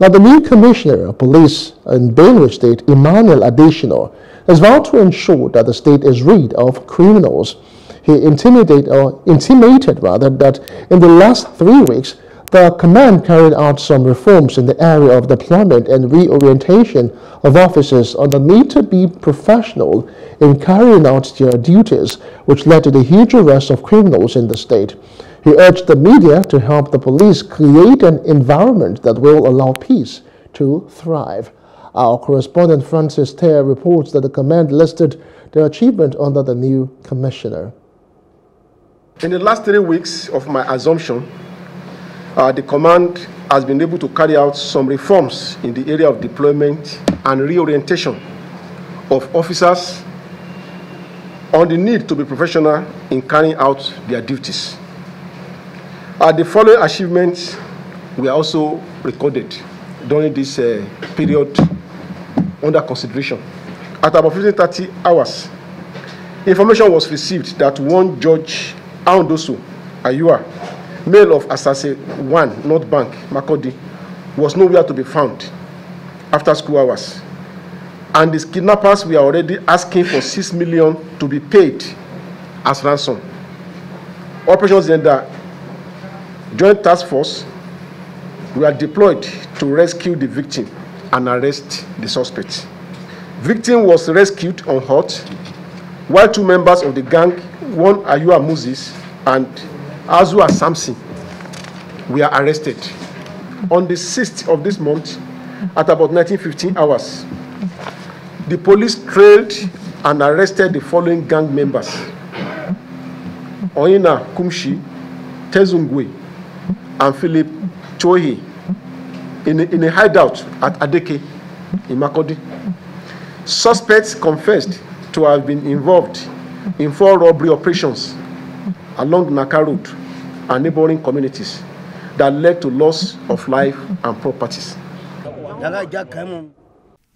Now, the new Commissioner of Police in Benue State, Emmanuel Adesina, has vowed to ensure that the state is rid of criminals. He intimated that in the last 3 weeks, the command carried out some reforms in the area of deployment and reorientation of officers on the need to be professional in carrying out their duties, which led to the huge arrest of criminals in the state. He urged the media to help the police create an environment that will allow peace to thrive. Our correspondent Francis Thayer reports that the command listed their achievement under the new commissioner. In the last 3 weeks of my assumption, the command has been able to carry out some reforms in the area of deployment and reorientation of officers on the need to be professional in carrying out their duties. The following achievements were also recorded during this period under consideration. At about 15:30 hours, information was received that one Judge Aundoso Ayua, male of Assassin One, North Bank, Makodi, was nowhere to be found after school hours. And the kidnappers were already asking for 6 million to be paid as ransom. Operations in the Joint Task Force were deployed to rescue the victim and arrest the suspect. Victim was rescued on hot, while two members of the gang, one Ayua Moses and Azua Samson, were arrested. On the 6th of this month, at about 19:15 hours, the police trailed and arrested the following gang members: Oina Kumshi, Tezungwe, and Philip Chohi in a hideout at Adeke in Makodi. Suspects confessed to have been involved in 4 robbery operations along Naka Road and neighboring communities that led to loss of life and properties.